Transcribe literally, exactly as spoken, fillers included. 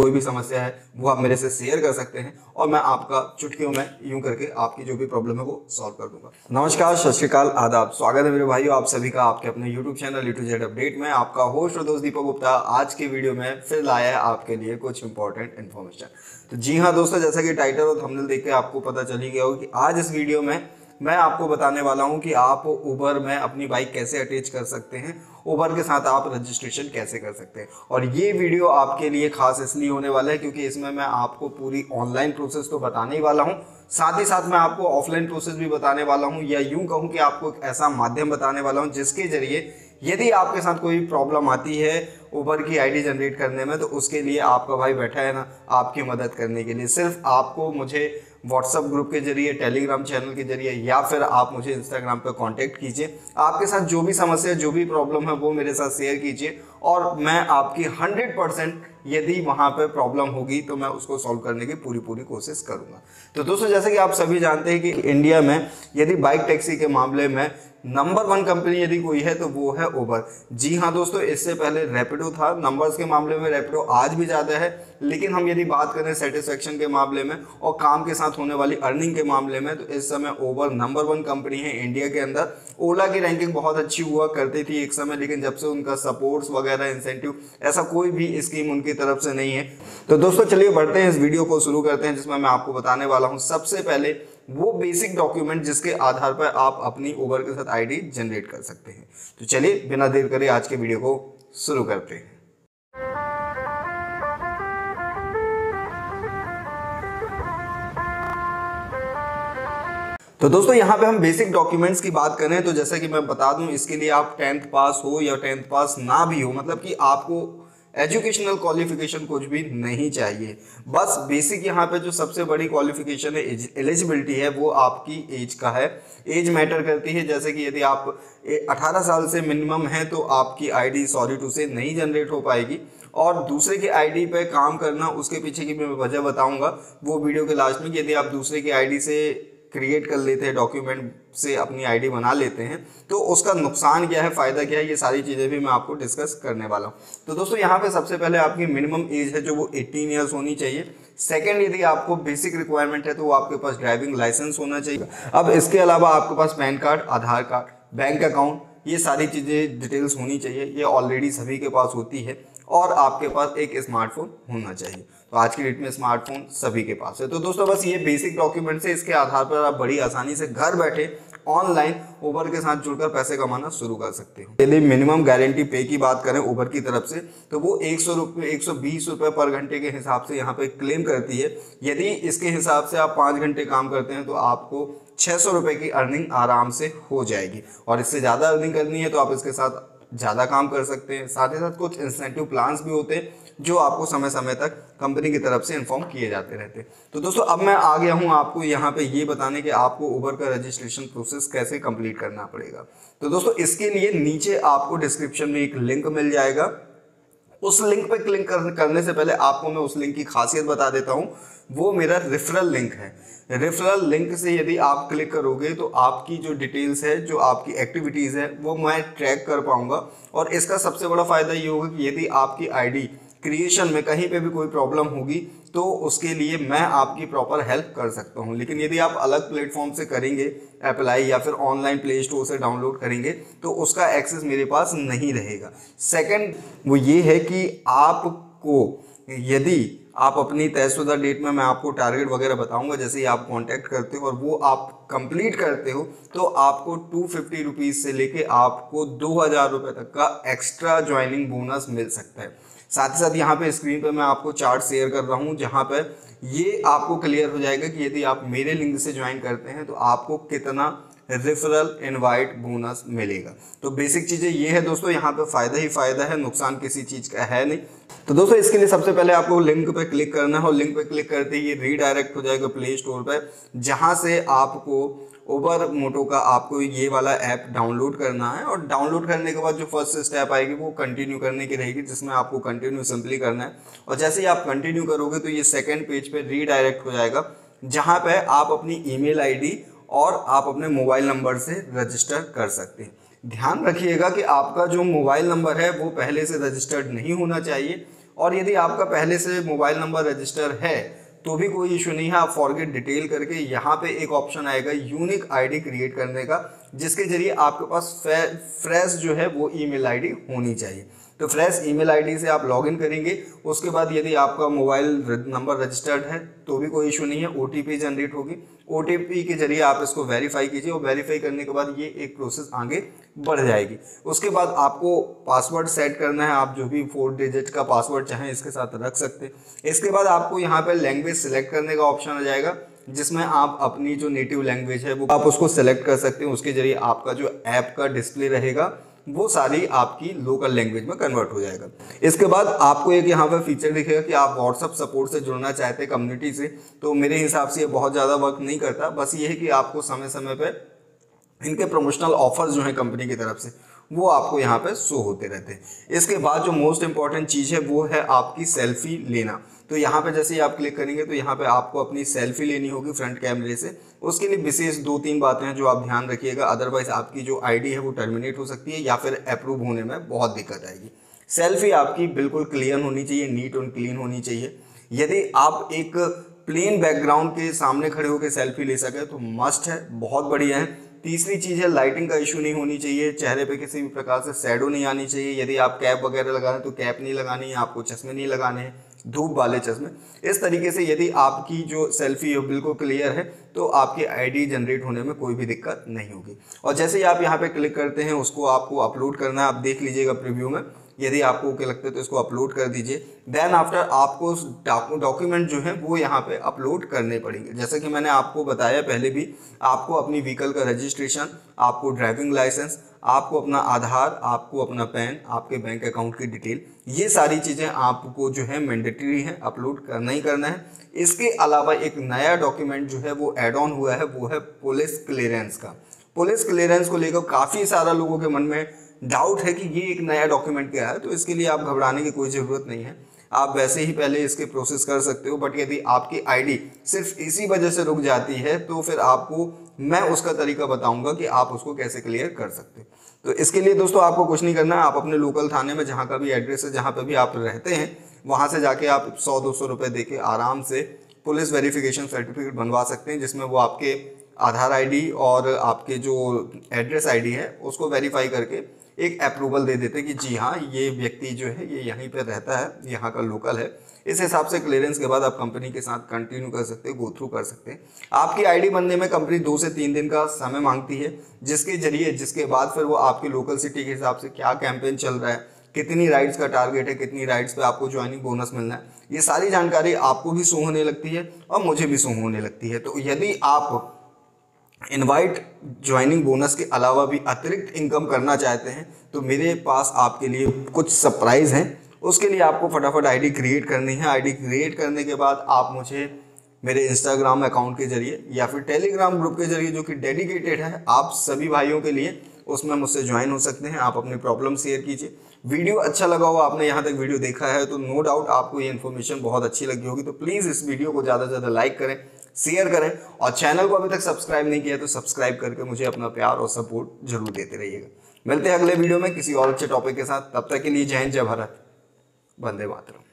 कोई भी समस्या है वो आप मेरे से शेयर कर सकते हैं और मैं आपका चुटकियों में यूं करके आपकी जो भी प्रॉब्लम है वो सॉल्व कर दूंगा। नमस्कार, सत श्री अकाल, आदाब, स्वागत है मेरे भाइयों आप सभी का आपके अपने YouTube channel U to Z update में। आपका होस्ट और दोस्त दीपक गुप्ता आज के वीडियो में फिर लाया है आपके लिए कुछ इंपॉर्टेंट इन्फॉर्मेशन। तो जी हाँ दोस्तों, जैसा कि टाइटल और थंबनेल देख के आपको पता चल ही गया हो कि आज इस वीडियो में मैं आपको बताने वाला हूं कि आप उबर में अपनी बाइक कैसे अटैच कर सकते हैं, उबर के साथ आप रजिस्ट्रेशन कैसे कर सकते हैं। और ये वीडियो आपके लिए खास इसलिए होने वाला है क्योंकि इसमें मैं आपको पूरी ऑनलाइन प्रोसेस तो बताने ही वाला हूं, साथ ही साथ मैं आपको ऑफलाइन प्रोसेस भी बताने वाला हूं, या यूं कहूं कि आपको एक ऐसा माध्यम बताने वाला हूं जिसके जरिए यदि आपके साथ कोई प्रॉब्लम आती है उबर की आईडी जनरेट करने में तो उसके लिए आपका भाई बैठा है ना आपकी मदद करने के लिए। सिर्फ आपको मुझे व्हाट्सएप ग्रुप के जरिए, टेलीग्राम चैनल के जरिए, या फिर आप मुझे इंस्टाग्राम पर कांटेक्ट कीजिए। आपके साथ जो भी समस्या, जो भी प्रॉब्लम है वो मेरे साथ शेयर कीजिए और मैं आपकी हंड्रेड परसेंट, यदि वहाँ पर प्रॉब्लम होगी तो मैं उसको सॉल्व करने की पूरी पूरी कोशिश करूँगा। तो दोस्तों, जैसे कि आप सभी जानते हैं कि इंडिया में यदि बाइक टैक्सी के मामले में नंबर वन कंपनी यदि कोई है तो वो है उबर। जी हाँ दोस्तों, इससे पहले रैपिडो था। नंबर्स के मामले में रैपिडो आज भी ज़्यादा है, लेकिन हम यदि बात करें सेटिस्फेक्शन के मामले में और काम के साथ होने वाली अर्निंग के मामले में तो इस समय उबर नंबर वन कंपनी है इंडिया के अंदर। ओला की रैंकिंग बहुत अच्छी हुआ करती थी एक समय, लेकिन जब से उनका सपोर्ट्स वगैरह इंसेंटिव ऐसा कोई भी स्कीम उनकी तरफ से नहीं है। तो दोस्तों चलिए बढ़ते हैं, इस वीडियो को शुरू करते हैं जिसमें मैं आपको बताने वाला हूँ सबसे पहले वो बेसिक डॉक्यूमेंट जिसके आधार पर आप अपनी उबर के साथ आईडी जनरेट कर सकते हैं। तो चलिए बिना देर करे आज के वीडियो को शुरू करते हैं। तो दोस्तों यहाँ पे हम बेसिक डॉक्यूमेंट्स की बात करें तो जैसा कि मैं बता दूं, इसके लिए आप टेंथ पास हो या टेंथ पास ना भी हो, मतलब कि आपको एजुकेशनल क्वालिफिकेशन कुछ भी नहीं चाहिए। बस बेसिक यहाँ पे जो सबसे बड़ी क्वालिफिकेशन है, एलिजिबिलिटी है, वो आपकी एज का है। एज मैटर करती है, जैसे कि यदि आप अठारह साल से मिनिमम हैं तो आपकी आईडी सॉरी टू से नहीं जनरेट हो पाएगी। और दूसरे की आईडी पे काम करना, उसके पीछे की मैं वजह बताऊँगा वो वीडियो के लास्ट में। यदि आप दूसरे की आईडी से क्रिएट कर लेते हैं, डॉक्यूमेंट से अपनी आईडी बना लेते हैं तो उसका नुकसान क्या है, फ़ायदा क्या है, ये सारी चीज़ें भी मैं आपको डिस्कस करने वाला हूँ। तो दोस्तों यहाँ पे सबसे पहले आपकी मिनिमम एज है जो वो अठारह इयर्स होनी चाहिए। सेकंड, यदि आपको बेसिक रिक्वायरमेंट है तो वो आपके पास ड्राइविंग लाइसेंस होना चाहिए। अब इसके अलावा आपके पास pan card, Aadhaar card, bank account, ये सारी चीज़ें डिटेल्स होनी चाहिए। ये ऑलरेडी सभी के पास होती है। और आपके पास एक स्मार्टफोन होना चाहिए। तो आज की डेट में स्मार्टफोन सभी के पास है। तो दोस्तों बस ये बेसिक डॉक्यूमेंट्स है, इसके आधार पर आप बड़ी आसानी से घर बैठे ऑनलाइन उबर के साथ जुड़कर पैसे कमाना शुरू कर सकते हो। यदि मिनिमम गारंटी पे की बात करें उबर की तरफ से तो वो एक सौ रुपये एक सौ बीस रुपये पर घंटे के हिसाब से यहाँ पे क्लेम करती है। यदि इसके हिसाब से आप पाँच घंटे काम करते हैं तो आपको छः सौ रुपये की अर्निंग आराम से हो जाएगी। और इससे ज़्यादा अर्निंग करनी है तो आप इसके साथ ज़्यादा काम कर सकते हैं। साथ ही साथ कुछ इंसेंटिव प्लान्स भी होते हैं जो आपको समय समय तक कंपनी की तरफ से इन्फॉर्म किए जाते रहते हैं। तो दोस्तों अब मैं आ गया हूं आपको यहाँ पे ये बताने कि आपको उबर का रजिस्ट्रेशन प्रोसेस कैसे कंप्लीट करना पड़ेगा। तो दोस्तों इसके लिए नीचे आपको डिस्क्रिप्शन में एक लिंक मिल जाएगा। उस लिंक पर क्लिक करने से पहले आपको मैं उस लिंक की खासियत बता देता हूँ। वो मेरा रेफरल लिंक है। रेफरल लिंक से यदि आप क्लिक करोगे तो आपकी जो डिटेल्स है, जो आपकी एक्टिविटीज़ है, वो मैं ट्रैक कर पाऊँगा। और इसका सबसे बड़ा फ़ायदा ये होगा कि यदि आपकी आईडी क्रिएशन में कहीं पे भी कोई प्रॉब्लम होगी तो उसके लिए मैं आपकी प्रॉपर हेल्प कर सकता हूँ। लेकिन यदि आप अलग प्लेटफॉर्म से करेंगे अप्लाई या फिर ऑनलाइन प्ले स्टोर से डाउनलोड करेंगे तो उसका एक्सेस मेरे पास नहीं रहेगा। सेकंड वो ये है कि आपको, यदि आप अपनी तयशुदा डेट में, मैं आपको टारगेट वगैरह बताऊंगा, जैसे ही आप कांटेक्ट करते हो और वो आप कंप्लीट करते हो तो आपको टू फिफ्टी रुपीज़ से लेके आपको दो हज़ार रुपये तक का एक्स्ट्रा ज्वाइनिंग बोनस मिल सकता है। साथ ही साथ यहाँ पे स्क्रीन पे मैं आपको चार्ट शेयर कर रहा हूँ जहाँ पे ये आपको क्लियर हो जाएगा कि यदि आप मेरे लिंक से ज्वाइन करते हैं तो आपको कितना रेफरल इनवाइट बोनस मिलेगा। तो बेसिक चीज़ें ये है दोस्तों, यहाँ पे फ़ायदा ही फ़ायदा है, नुकसान किसी चीज़ का है नहीं। तो दोस्तों इसके लिए सबसे पहले आपको लिंक पे क्लिक करना है और लिंक पे क्लिक करते ही ये रीडायरेक्ट हो जाएगा प्ले स्टोर पर, जहाँ से आपको उबर मोटो का आपको ये वाला ऐप डाउनलोड करना है। और डाउनलोड करने के बाद जो फर्स्ट स्टेप आएगी वो कंटिन्यू करने की रहेगी, जिसमें आपको कंटिन्यू सिंपली करना है। और जैसे ही आप कंटिन्यू करोगे तो ये सेकंड पेज पे रीडायरेक्ट हो जाएगा जहाँ पे आप अपनी ईमेल आईडी और आप अपने मोबाइल नंबर से रजिस्टर कर सकते हैं। ध्यान रखिएगा कि आपका जो मोबाइल नंबर है वो पहले से रजिस्टर्ड नहीं होना चाहिए और यदि आपका पहले से मोबाइल नंबर रजिस्टर है तो भी कोई इशू नहीं है। आप फॉरगेट डिटेल करके यहाँ पे एक ऑप्शन आएगा यूनिक आईडी क्रिएट करने का, जिसके जरिए आपके पास फ्रेश जो है वो ईमेल आईडी होनी चाहिए। तो फ्रेश ईमेल आईडी से आप लॉगिन करेंगे। उसके बाद यदि आपका मोबाइल नंबर रजिस्टर्ड है तो भी कोई इशू नहीं है, ओटीपी जनरेट होगी। ओटीपी के जरिए आप इसको वेरीफाई कीजिए और वेरीफाई करने के बाद ये एक प्रोसेस आगे बढ़ जाएगी। उसके बाद आपको पासवर्ड सेट करना है, आप जो भी फोर डिजिट का पासवर्ड चाहें इसके साथ रख सकते हैं। इसके बाद आपको यहाँ पर लैंग्वेज सेलेक्ट करने का ऑप्शन आ जाएगा, जिसमें आप अपनी जो नेटिव लैंग्वेज है वो आप उसको सेलेक्ट कर सकते हैं। उसके जरिए आपका जो ऐप का डिस्प्ले रहेगा वो सारी आपकी लोकल लैंग्वेज में कन्वर्ट हो जाएगा। इसके बाद आपको एक यहाँ पर फीचर दिखेगा कि आप व्हाट्सअप सपोर्ट से जुड़ना चाहते हैं कम्युनिटी से, तो मेरे हिसाब से ये बहुत ज़्यादा वर्क नहीं करता। बस ये है कि आपको समय समय पर इनके प्रमोशनल ऑफर्स जो हैं कंपनी की तरफ से वो आपको यहाँ पे शो होते रहते हैं। इसके बाद जो मोस्ट इम्पॉर्टेंट चीज़ है वो है आपकी सेल्फी लेना। तो यहाँ पे जैसे ही आप क्लिक करेंगे तो यहाँ पे आपको अपनी सेल्फी लेनी होगी फ्रंट कैमरे से। उसके लिए विशेष दो तीन बातें हैं जो आप ध्यान रखिएगा, अदरवाइज आपकी जो आईडी है वो टर्मिनेट हो सकती है या फिर अप्रूव होने में बहुत दिक्कत आएगी। सेल्फी आपकी बिल्कुल क्लियर होनी चाहिए, नीट एंड क्लीन होनी चाहिए। यदि आप एक प्लेन बैकग्राउंड के सामने खड़े होकर सेल्फी ले सकें तो मस्ट है, बहुत बढ़िया है। तीसरी चीज़ है लाइटिंग का इशू नहीं होनी चाहिए, चेहरे पे किसी भी प्रकार से शैडो नहीं आनी चाहिए। यदि आप कैप वगैरह लगा रहे हैं तो कैप नहीं लगानी है, आपको चश्मे नहीं लगाने हैं, धूप वाले चश्मे। इस तरीके से यदि आपकी जो सेल्फी है बिल्कुल क्लियर है तो आपकी आईडी जनरेट होने में कोई भी दिक्कत नहीं होगी। और जैसे ही आप यहाँ पर क्लिक करते हैं उसको आपको अपलोड करना है। आप देख लीजिएगा प्रीव्यू में, यदि आपको ओके लगता है तो इसको अपलोड कर दीजिए। देन आफ्टर आपको डॉक्यूमेंट जो है वो यहाँ पे अपलोड करने पड़ेंगे। जैसा कि मैंने आपको बताया पहले भी, आपको अपनी व्हीकल का रजिस्ट्रेशन, आपको ड्राइविंग लाइसेंस, आपको अपना आधार, आपको अपना पैन, आपके बैंक अकाउंट की डिटेल, ये सारी चीज़ें आपको जो है मैंडेटरी है अपलोड करना ही करना है। इसके अलावा एक नया डॉक्यूमेंट जो है वो एड ऑन हुआ है, वो है पुलिस क्लियरेंस का। पुलिस क्लियरेंस को लेकर काफ़ी सारा लोगों के मन में डाउट है कि ये एक नया डॉक्यूमेंट क्या है, तो इसके लिए आप घबराने की कोई ज़रूरत नहीं है। आप वैसे ही पहले इसके प्रोसेस कर सकते हो, बट यदि आपकी आईडी सिर्फ इसी वजह से रुक जाती है तो फिर आपको मैं उसका तरीका बताऊंगा कि आप उसको कैसे क्लियर कर सकते हो। तो इसके लिए दोस्तों आपको कुछ नहीं करना है, आप अपने लोकल थाने में जहाँ का भी एड्रेस है, जहाँ पर भी आप रहते हैं, वहाँ से जाके आप सौ दो सौ रुपये दे के आराम से पुलिस वेरिफिकेशन सर्टिफिकेट बनवा सकते हैं, जिसमें वो आपके आधार आईडी और आपके जो एड्रेस आईडी है उसको वेरीफाई करके एक अप्रूवल दे देते कि जी हाँ ये व्यक्ति जो है ये यहीं पे रहता है, यहाँ का लोकल है। इस हिसाब से क्लियरेंस के बाद आप कंपनी के साथ कंटिन्यू कर सकते हैं, गो थ्रू कर सकते हैं। आपकी आईडी बनने में कंपनी दो से तीन दिन का समय मांगती है, जिसके जरिए जिसके बाद फिर वो आपके लोकल सिटी के हिसाब से क्या कैंपेन चल रहा है, कितनी राइड्स का टारगेट है, कितनी राइड्स पे आपको ज्वाइनिंग बोनस मिलना है, ये सारी जानकारी आपको भी शो होने लगती है और मुझे भी शो होने लगती है। तो यदि आप इनवाइट ज्वाइनिंग बोनस के अलावा भी अतिरिक्त इनकम करना चाहते हैं तो मेरे पास आपके लिए कुछ सरप्राइज़ हैं। उसके लिए आपको फटाफट आईडी क्रिएट करनी है। आईडी क्रिएट करने के बाद आप मुझे मेरे इंस्टाग्राम अकाउंट के जरिए या फिर टेलीग्राम ग्रुप के जरिए, जो कि डेडिकेटेड है आप सभी भाइयों के लिए, उसमें मुझसे ज्वाइन हो सकते हैं। आप अपनी प्रॉब्लम शेयर कीजिए। वीडियो अच्छा लगा हो, आपने यहाँ तक वीडियो देखा है तो नो डाउट आपको ये इन्फॉर्मेशन बहुत अच्छी लगी होगी, तो प्लीज़ इस वीडियो को ज़्यादा से ज़्यादा लाइक करें, शेयर करें और चैनल को अभी तक सब्सक्राइब नहीं किया तो सब्सक्राइब करके मुझे अपना प्यार और सपोर्ट जरूर देते रहिएगा। मिलते हैं अगले वीडियो में किसी और अच्छे टॉपिक के साथ। तब तक के लिए जय हिंद, जय भारत, वंदे मातरम।